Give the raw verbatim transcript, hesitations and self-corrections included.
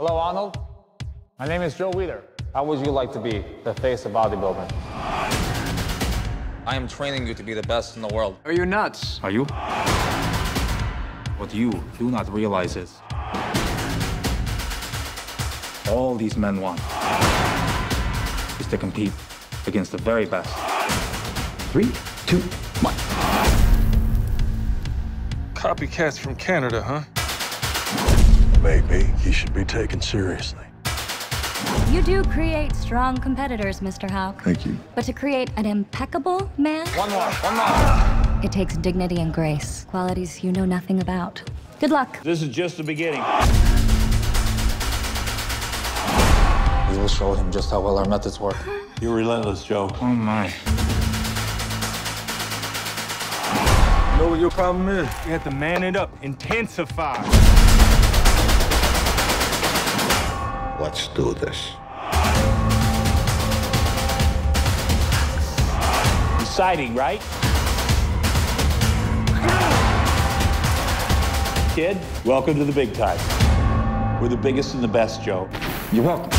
Hello, Arnold. My name is Joe Weider. How would you like to be the face of bodybuilding? I am training you to be the best in the world. Are you nuts? Are you? What you do not realize is all these men want is to compete against the very best. Three, two, one. Copycats from Canada, huh? Maybe he should be taken seriously. You do create strong competitors, Mister Hauk. Thank you. But to create an impeccable man... One more, one more! It takes dignity and grace, qualities you know nothing about. Good luck. This is just the beginning. We will show him just how well our methods work. You're relentless, Joe. Oh, my. You know what your problem is? You have to man it up, intensify. Let's do this. Exciting, right? Kid, welcome to the big time. We're the biggest and the best, Joe. You're welcome.